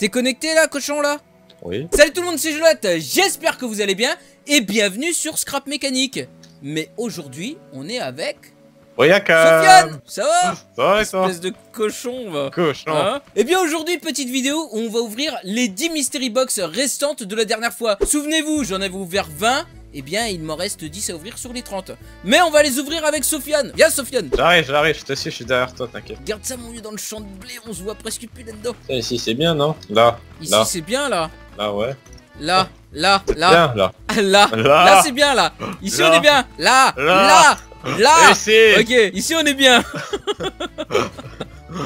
T'es connecté là, cochon là? Oui. Salut tout le monde, c'est Jolate, j'espère que vous allez bien et bienvenue sur Scrap Mécanique. Mais aujourd'hui, on est avec... Sofiane, ça va? Ça va et toi? Espèce de cochon, va. Cochon. Hein? Et bien aujourd'hui, petite vidéo où on va ouvrir les 10 mystery box restantes de la dernière fois. Souvenez-vous, j'en avais ouvert 20. Eh bien, il m'en reste 10 à ouvrir sur les 30. Mais on va les ouvrir avec Sofiane. Viens, Sofiane. J'arrive, j'arrive. Je te suis, je suis derrière toi, t'inquiète. Garde ça, mon vieux, dans le champ de blé. On se voit presque plus là-dedans. Ici, c'est bien, non? Là. Ici, c'est bien, là. Là, ouais. Là, là, là. Là. Là. Là, c'est bien, là. Ici, on est bien. Là. Là. Là. Ici. Ok, ici, on est bien.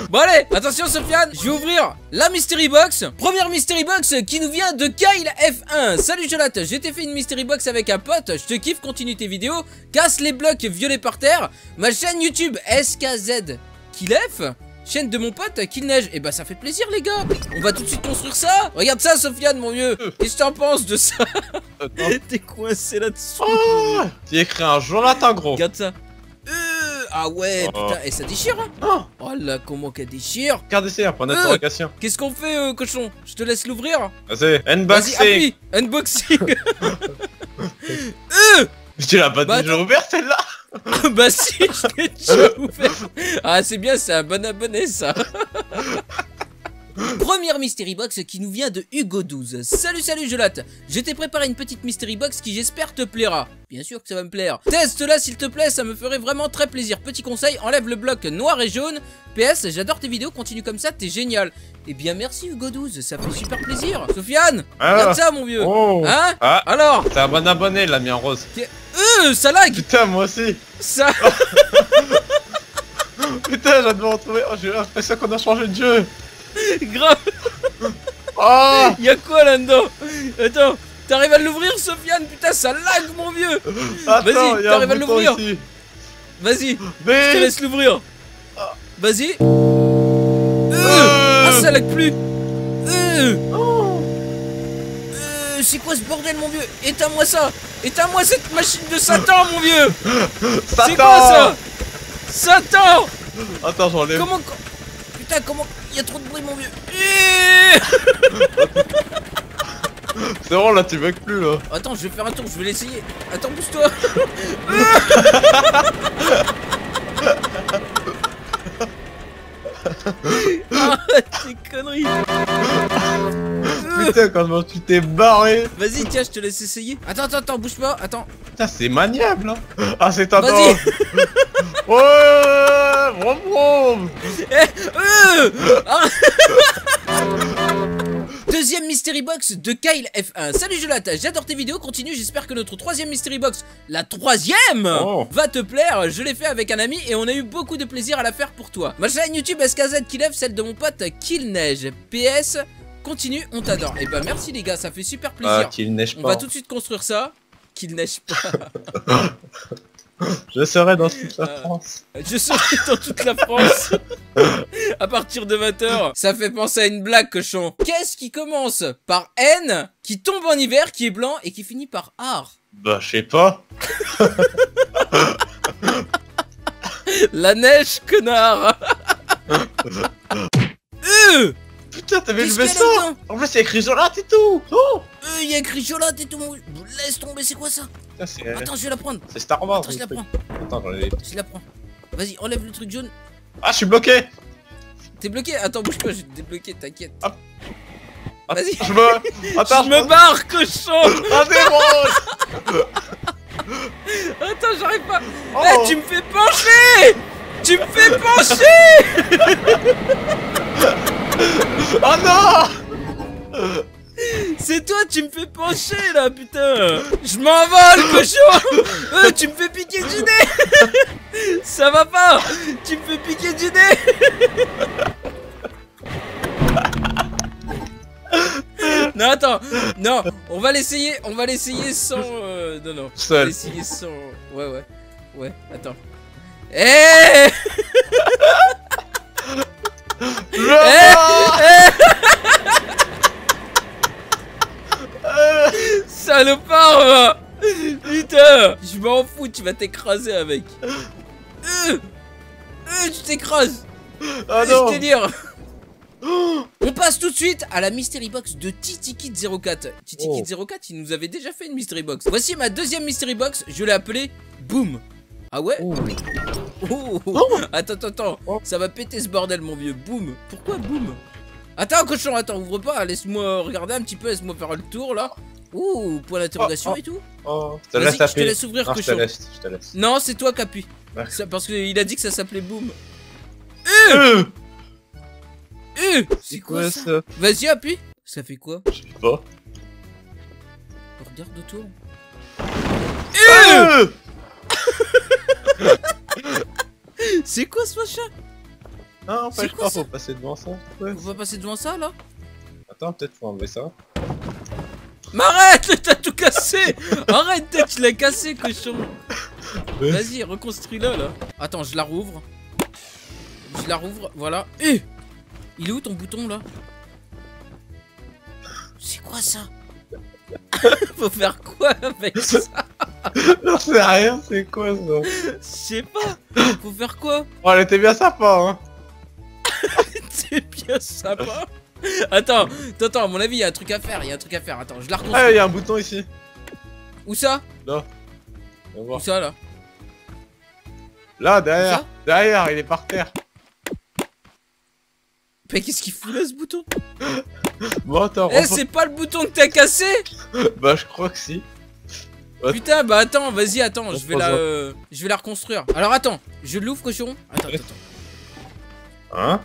Bon allez, attention Sofiane, je vais ouvrir la mystery box. Première mystery box qui nous vient de Kyle F1. Salut Jolate, j'ai fait une mystery box avec un pote. Je te kiffe, continue tes vidéos. Casse les blocs violets par terre. Ma chaîne YouTube SKZ Kilf, chaîne de mon pote Qu'il Neige. Et bah ça fait plaisir les gars. On va tout de suite construire ça. Regarde ça Sofiane mon vieux. Qu'est-ce que t'en penses de ça? T'es coincé là-dessous. Oh, t'es écrit un Jolate gros. Regarde ça. Ah ouais, putain, et ça déchire hein. Oh là, comment qu'elle déchire. Regardez ça, point d'interrogation. Qu'est-ce qu'on fait, cochon? Je te laisse l'ouvrir. Vas-y, unboxing. Vas-y, appuie. Unboxing. Tu l'as pas déjà ouvert celle-là? Bah si, je l'ai déjà ouvert. Ah c'est bien, c'est un bon abonné ça. Première mystery box qui nous vient de Hugo12. Salut, salut Jolate. Je t'ai préparé une petite mystery box qui j'espère te plaira. Bien sûr que ça va me plaire. Teste-la s'il te plaît, ça me ferait vraiment très plaisir. Petit conseil, enlève le bloc noir et jaune. PS, j'adore tes vidéos, continue comme ça, t'es génial. Eh bien merci Hugo12, ça fait super plaisir. Sofiane, regarde ça mon vieux. Hein? Alors? T'es un bon abonné la mienne rose. Ça lag. Putain moi aussi. Ça... Putain j'ai hâte de me retrouver, j'ai l'impression qu'on a changé de jeu. Grave. Oh, y'a quoi là-dedans? Attends, t'arrives à l'ouvrir Sofiane? Putain ça lag mon vieux. Vas-y, t'arrives à l'ouvrir. Vas-y, mais... je te laisse l'ouvrir. Vas-y. Ah ça lag plus. C'est quoi ce bordel mon vieux? Éteins-moi ça. Éteins-moi cette machine de Satan mon vieux. C'est quoi ça? Satan. Attends j'enlève. Comment... Putain comment... Y'a trop de bruit mon vieux. C'est bon là tu bugs plus là. Attends je vais faire un tour, je vais l'essayer. Attends pousse-toi. Ah tes conneries. Putain comment tu t'es barré. Vas-y tiens je te laisse essayer. Attends attends attends bouge pas attends. Putain c'est maniable hein. Ah c'est tentant. Vas-y. Ouais, brom brom. Deuxième mystery box de Kyle F1. Salut Jolate, j'adore tes vidéos, continue, j'espère que notre troisième mystery box, la troisième, va te plaire. Je l'ai fait avec un ami et on a eu beaucoup de plaisir à la faire pour toi. Ma chaîne YouTube SKZ Kilf, celle de mon pote Qu'il Neige. PS, continue, on t'adore. Et bah merci les gars, ça fait super plaisir. Qu'il neige pas. On va tout de suite construire ça. Qu'il neige pas. Je serai dans toute la France. Je serai dans toute la France. À partir de 20 h. Ça fait penser à une blague cochon. Qu'est-ce qui commence par N, qui tombe en hiver, qui est blanc et qui finit par art? Bah je sais pas. La neige connard. Putain t'avais levé ça. En plus il y a écrit Jolate et tout. Il y a écrit Jolate et tout. Laisse tomber, c'est quoi ça? Putain, attends je vais la prendre. C'est Star Wars. Attends je la prends. Attends je la prends. Vas-y enlève le truc jaune. Ah je suis bloqué. T'es bloqué? Attends bouge pas je vais te débloquer t'inquiète. Vas-y. Attends je me barre cochon. Ah t'es rose. Attends j'arrive pas. Eh tu me fais pencher. Tu me fais pencher. Oh non. C'est toi, tu me fais pencher là, putain! Je m'envole, cochon! Tu me fais piquer du nez! Ça va pas! Tu me fais piquer du nez! Non, attends! Non, on va l'essayer sans. Non, non, on va l'essayer sans. Ouais, ouais, ouais, attends. Eh! Salopard, putain, je m'en fous, tu vas t'écraser avec. Tu t'écrases. Ah non. Je te dire. Oh, on passe tout de suite à la mystery box de TitiKit04. TitiKit04, il nous avait déjà fait une mystery box. Voici ma deuxième mystery box, je l'ai appelée Boom. Ah ouais? Attends, ça va péter ce bordel mon vieux. Boom. Pourquoi Boom? Attends cochon, attends, ouvre pas, laisse-moi regarder un petit peu, laisse-moi faire le tour là. Ouh, point d'interrogation et tout. Je te laisse ouvrir cochon. Je te laisse. Non, c'est toi qui appuie. Parce qu'il a dit que ça s'appelait Boom. C'est quoi ça? Vas-y appuie. Ça fait quoi? Je sais pas. Regarde autour. C'est quoi ce machin? Non, je crois qu'il faut passer devant ça. On va passer devant ça là? Attends, peut-être faut enlever ça. Mais arrête, t'as tout cassé. Arrête, tu l'as cassé, cochon. Vas-y, reconstruis-la là. Attends, je la rouvre. Je la rouvre, voilà. Il est où ton bouton là? C'est quoi ça? Faut faire quoi avec ça? Non, c'est rien, c'est quoi ça? Je sais pas, faut faire quoi? Oh, elle était bien sympa, hein. Elle était bien sympa. Attends, à mon avis, il y a un truc à faire, attends, je la reconstruis. Ah, il y a un bouton ici. Où ça? Là. Où ça là? Là, derrière, il est par terre. Mais qu'est-ce qu'il fout là ce bouton? Bon, attends. Eh, c'est pas le bouton que t'as cassé? Bah, je crois que si. Putain, bah attends, vas-y, attends, je vais la reconstruire. Alors attends, je l'ouvre, cochon. Attends. Hein?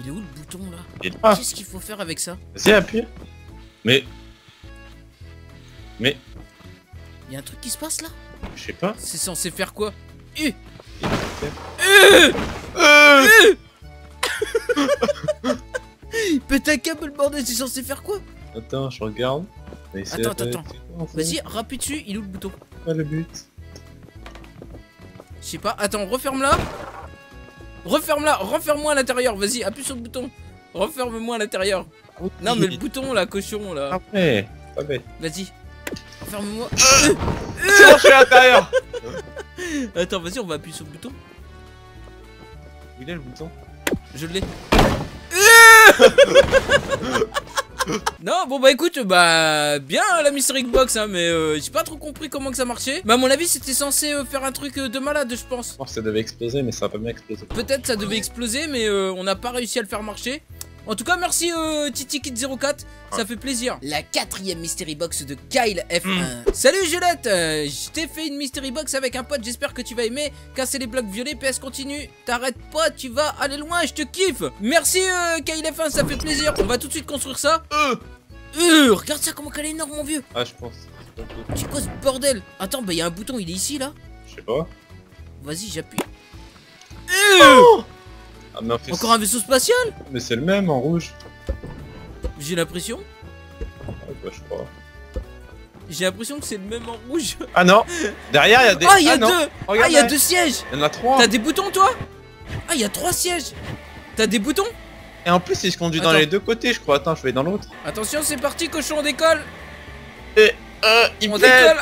Il est où le bouton là? Qu'est-ce qu'il faut faire avec ça? Vas-y, appuie. Mais. Y'a un truc qui se passe là? Je sais pas. C'est censé faire quoi? Putain, câble bordel, c'est censé faire quoi? Attends, je regarde. Attends. Vas-y, rappuie dessus, il ouvre le bouton. Pas le but. Je sais pas, attends, referme-la. Referme-moi à l'intérieur, vas-y, appuie sur le bouton. Referme-moi à l'intérieur. Okay. Non, mais le bouton là, cochon là. Après, pas bête. Vas-y, referme-moi. Je suis à l'intérieur. Attends, vas-y, on va appuyer sur le bouton. Où il est le bouton? Je l'ai. Non, bon bah écoute, bah bien la mystery box, hein, mais j'ai pas trop compris comment que ça marchait. Bah à mon avis c'était censé faire un truc de malade, je pense. Oh, ça devait exploser, mais ça a pas bien explosé. Peut-être ça devait exploser, mais on n'a pas réussi à le faire marcher. En tout cas, merci TitiKit04, ça fait plaisir. La quatrième mystery box de Kyle F1. Salut Jolate, je t'ai fait une mystery box avec un pote, j'espère que tu vas aimer. Casser les blocs violets, PS continue, t'arrêtes pas, tu vas aller loin, je te kiffe. Merci Kyle F1, ça fait plaisir, on va tout de suite construire ça. Regarde ça, comment qu'elle est énorme mon vieux. Ah, je pense. C'est quoi ce bordel? Attends, bah y'a un bouton, il est ici là? Je sais pas. Vas-y, j'appuie. Ah, mais en fait, encore un vaisseau spatial? Mais c'est le même en rouge. J'ai l'impression. Ouais, bah, je crois. J'ai l'impression que c'est le même en rouge. Ah non. Derrière il y a des. Ah il y a deux. Oh, ah il y a deux sièges. Il y en a trois. T'as des boutons toi? Ah il y a trois sièges. T'as des boutons? Et en plus il se conduit dans les deux côtés je crois. Attends, je vais dans l'autre. Attention, c'est parti cochon, on décolle. Et il peine.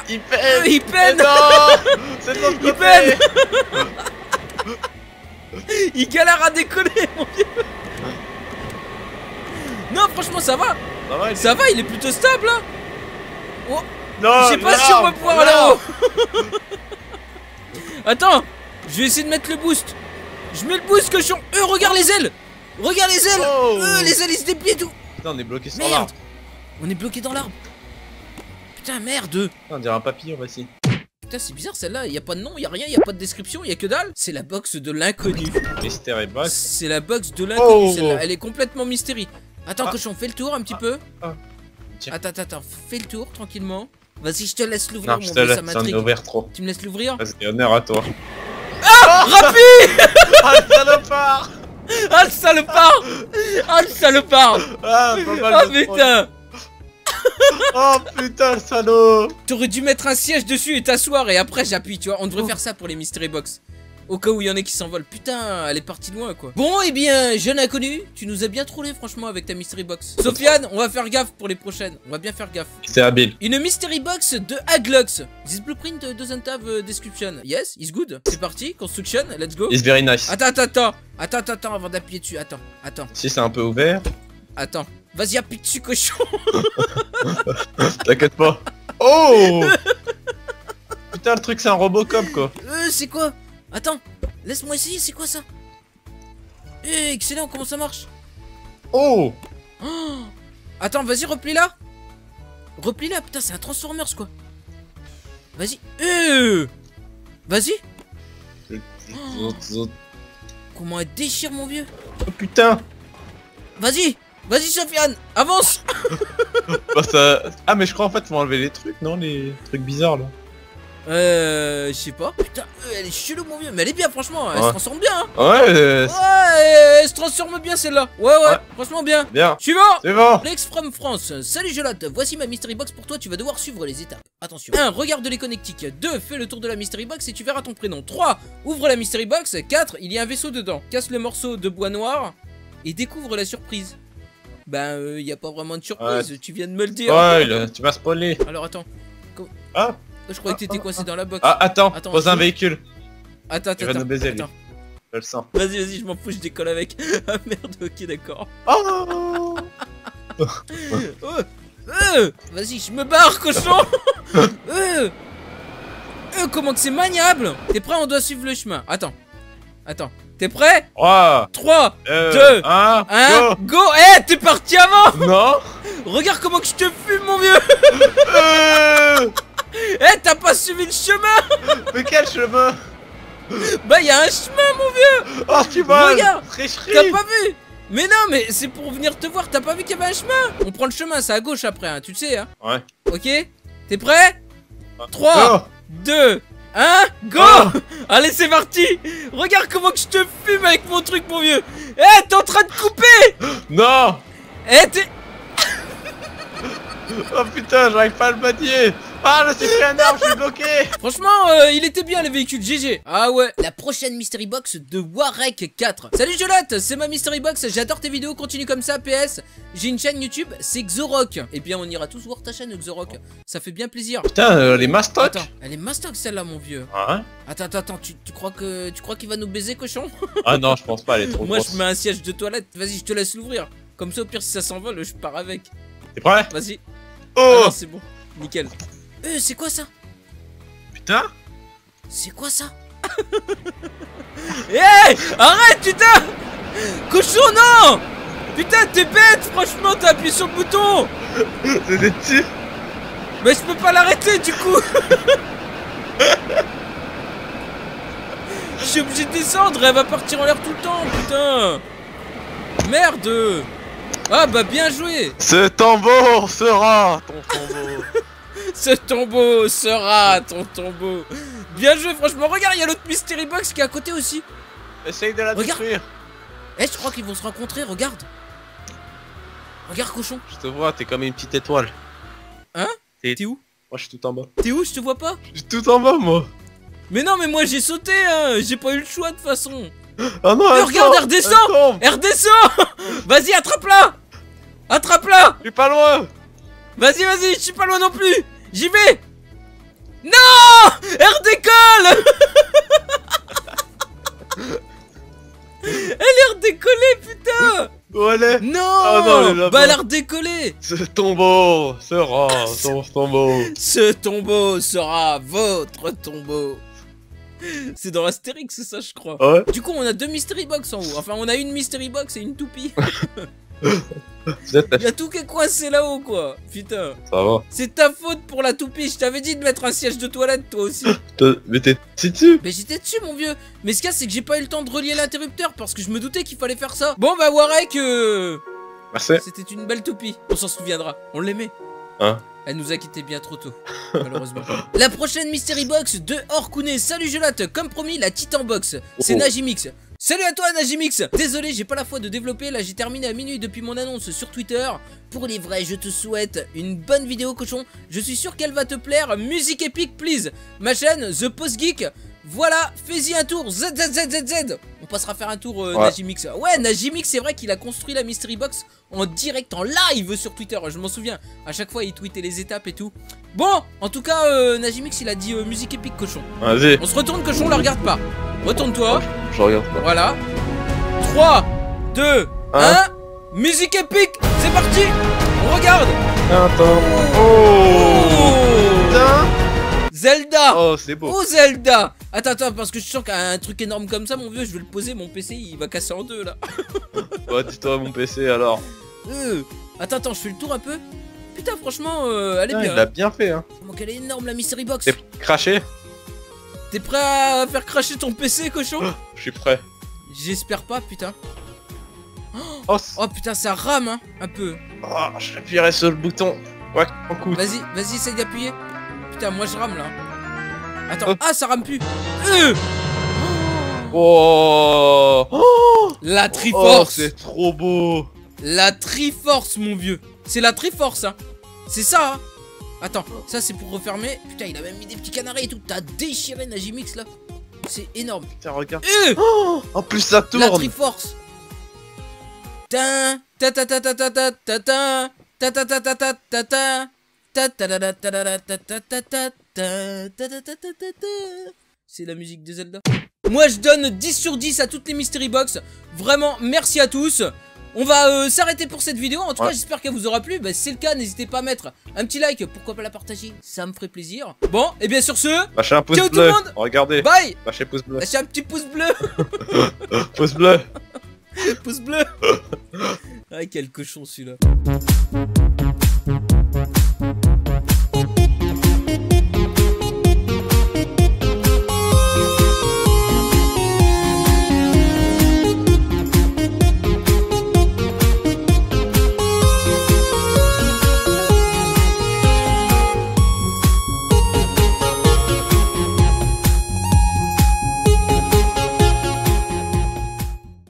Il peine. Non. C'est de l'autre côté. Il peine. Il galère à décoller mon vieux. Non franchement ça va. Ça va, il est plutôt stable là. Oh. Je sais pas si on va pouvoir aller en haut. Attends, je vais essayer de mettre le boost. Je mets le boost que je suis. Regarde les ailes. Regarde les ailes. Les ailes ils se déplient et tout. Putain, on est bloqué sur l'arbre. On est bloqué dans l'arbre. Putain merde. On dirait un papillon ici. Putain, c'est bizarre celle-là, y'a pas de nom, y'a rien, y'a pas de description, y'a que dalle. C'est la box de l'inconnu. Mystery box. C'est la box de l'inconnu, celle-là, elle est complètement mystérie. Attends, cochon, fais le tour un petit peu. Attends, fais le tour tranquillement. Vas-y, je te laisse l'ouvrir, mon vieux, ça m'intrigue. Tu me laisses l'ouvrir? Vas-y, honneur à toi. Ah, rapide. Ah, le salopard. Ah, le salopard. Ah, le salopard. Ah, pas mal. Ah, putain. Oh putain salaud. T'aurais dû mettre un siège dessus et t'asseoir et après j'appuie, tu vois, on devrait faire ça pour les mystery box. Au cas où il y en a qui s'envolent. Putain, elle est partie loin quoi. Bon, et eh bien, jeune inconnu, tu nous as bien trollé franchement avec ta mystery box. Sofiane, on va faire gaffe pour les prochaines. On va bien faire gaffe. C'est habile. Une mystery box de Haglux. This blueprint doesn't have description. Yes, it's good. C'est parti, construction, let's go. It's very nice. Attends, avant d'appuyer dessus. Attends. Si c'est un peu ouvert. Attends. Vas-y, appuie dessus, cochon. T'inquiète pas. Oh. Putain, le truc, c'est un Robocop quoi. C'est quoi? Attends, laisse-moi essayer, c'est quoi ça? Excellent, comment ça marche? Oh. Attends, vas-y, replie-la. Replie-la, putain, c'est un Transformers, quoi. Vas-y. Vas-y. Comment elle déchire, mon vieux? Oh, putain. Vas-y, Sofiane, avance. Bah, ça... Ah, mais je crois, en fait, faut enlever les trucs, non? Les trucs bizarres, là. Je sais pas. Putain, elle est chelou mon vieux. Mais elle est bien franchement, elle se transforme bien hein. Ouais, elle se transforme bien celle-là. Ouais, franchement bien. Suivant. Lex from France. Salut Jolate, voici ma mystery box pour toi, tu vas devoir suivre les étapes. Attention. 1. Regarde les connectiques. 2. Fais le tour de la mystery box et tu verras ton prénom. 3. Ouvre la mystery box. 4. Il y a un vaisseau dedans. Casse le morceau de bois noir et découvre la surprise. Ben, y a pas vraiment de surprise, tu viens de me le dire. Ouais, tu vas spoiler. Alors attends. Ah, je croyais que t'étais coincé dans la box. Ah, attends, pose un véhicule. Attends. Baiser, attends. Je le sens. Vas-y, je m'en fous, je décolle avec. Ah merde, ok, d'accord. Oh. Vas-y, je me barre, cochon. Comment que c'est maniable. T'es prêt, on doit suivre le chemin. Attends. T'es prêt? 3, 2, 1, go. Eh, t'es parti avant. Non. Regarde comment que je te fume, mon vieux. Eh, t'as pas suivi le chemin! Mais quel chemin? Bah, y'a un chemin, mon vieux! Oh, tu vas! Regarde! T'as pas vu? Mais non, mais c'est pour venir te voir, t'as pas vu qu'il y avait un chemin? On prend le chemin, c'est à gauche après, hein, tu le sais, hein? Ouais. Ok? T'es prêt? 3, 2, 1, go! Allez, c'est parti! Regarde comment que je te fume avec mon truc, mon vieux! Eh, t'es en train de couper! Non! Eh, t'es. Oh putain, j'arrive pas à le manier. Ah, je suis un arbre, je suis bloqué. Franchement, il était bien le véhicule, GG. Ah ouais. La prochaine mystery box de Warek 4. Salut Jolate, c'est ma mystery box. J'adore tes vidéos, continue comme ça. PS, j'ai une chaîne YouTube, c'est Xoroq. Eh bien, on ira tous voir ta chaîne, Xoroq. Ça fait bien plaisir. Putain, elle est mastoc. Attends, elle est mastoc celle-là, mon vieux. Ah, hein. Attends, tu crois qu'il va nous baiser, cochon? Ah non, je pense pas, elle est trop grosse. Moi, je mets un siège de toilette. Vas-y, je te laisse l'ouvrir. Comme ça, au pire, si ça s'envole, je pars avec. T'es prêt? Vas-y. Oh, ah c'est bon, nickel. C'est quoi ça? Putain, c'est quoi ça? Hey, arrête, putain. Cochon, non. Putain, t'es bête, franchement, t'as appuyé sur le bouton. C'était dessus. Mais je peux pas l'arrêter, du coup. Je suis obligé de descendre, elle va partir en l'air tout le temps, putain. Merde. Ah bah bien joué. Ce tombeau sera ton tombeau. Ce tombeau sera ton tombeau. Bien joué franchement. Regarde, il y a l'autre mystery box qui est à côté aussi. Essaye de la détruire. Eh, je crois qu'ils vont se rencontrer, regarde. Regarde cochon. Je te vois, t'es comme une petite étoile. Hein? T'es où? Moi je suis tout en bas. T'es où? Je te vois pas. Je suis tout en bas moi. Mais non, mais moi j'ai sauté hein. J'ai pas eu le choix de toute façon. Oh non, elle regarde, tombe, elle redescend. Vas-y, attrape-la. Je suis pas loin. Vas-y, je suis pas loin non plus. J'y vais. Non, elle redécolle. Elle est redécollée, putain. Où elle est? Non, bah elle a redécollé. Ce tombeau sera ton tombeau. Ce tombeau sera votre tombeau. C'est dans l'Astérix, ça, je crois. Ouais. Du coup, on a deux mystery box en haut. Enfin, on a une mystery box et une toupie. Il y a tout qui est coincé là-haut, quoi. Putain. Ça va. C'est ta faute pour la toupie. Je t'avais dit de mettre un siège de toilette, toi aussi. Mais t'es dessus. Mais j'étais dessus, mon vieux. Mais ce cas, c'est que j'ai pas eu le temps de relier l'interrupteur parce que je me doutais qu'il fallait faire ça. Bon, bah, Warek. Merci. C'était une belle toupie. On s'en souviendra. On l'aimait. Hein? Elle nous a quitté bien trop tôt, malheureusement. La prochaine mystery box de Orcouné. Salut Jolate, comme promis, la Titan Box. C'est Najimix. Salut à toi Najimix. Désolé, j'ai pas la foi de développer, là j'ai terminé à minuit depuis mon annonce sur Twitter. Pour les vrais, je te souhaite une bonne vidéo cochon. Je suis sûr qu'elle va te plaire. Musique épique, please. Ma chaîne, The Post Geek. Voilà, fais-y un tour, ZZZZZ. On passera faire un tour Najimix. Ouais, Najimix, c'est vrai qu'il a construit la Mystery Box en direct, en live sur Twitter, je m'en souviens. À chaque fois, il tweetait les étapes et tout. Bon, en tout cas, Najimix, il a dit musique épique, cochon. Vas-y. On se retourne, cochon, on la regarde pas. Retourne-toi. Je regarde pas. Voilà. 3, 2, 1. Musique épique, c'est parti. On regarde. Attends. Oh. Zelda! Oh, c'est beau! Oh, Zelda! Attends, attends, parce que je sens qu'un truc énorme comme ça, mon vieux, je vais le poser, mon PC, il va casser en deux, là. Oh, dis-toi, mon PC, alors. Attends, attends, je fais le tour un peu. Putain, franchement, elle est bien. Il l'a bien fait, hein. Comment qu'elle est énorme, la Mystery Box. T'es craché? T'es prêt à faire cracher ton PC, cochon? Oh, je suis prêt. J'espère pas, putain. Oh, oh putain, ça rame, hein, un peu. Oh, j'appuierai sur le bouton. Ouais, en coup. Vas-y, vas-y, essaye d'appuyer. Putain, moi je rame là. Attends, ah ça rame plus. Oh, oh. La Triforce. Oh, c'est trop beau. La Triforce, mon vieux. C'est la Triforce, hein. C'est ça, hein. Attends, ça c'est pour refermer. Putain, il a même mis des petits canaris et tout. T'as déchiré Najimix là. C'est énorme. Putain, regarde. Oh, en plus ça tourne. La Triforce. Tin, ta ta ta ta ta ta ta ta ta ta ta ta ta ta ta. C'est la musique de Zelda. Moi je donne 10 sur 10 à toutes les Mystery Box. Vraiment merci à tous. On va s'arrêter pour cette vidéo. En tout cas j'espère qu'elle vous aura plu. Bah, si c'est le cas n'hésitez pas à mettre un petit like. Pourquoi pas la partager, ça me ferait plaisir. Bon et bien sur ce, lâchez un pouce bleu. Regardez. Bye. Lâchez pouce bleu. Lâchez un petit pouce bleu. Pouce bleu. Pouce bleu. Ah quel cochon celui-là.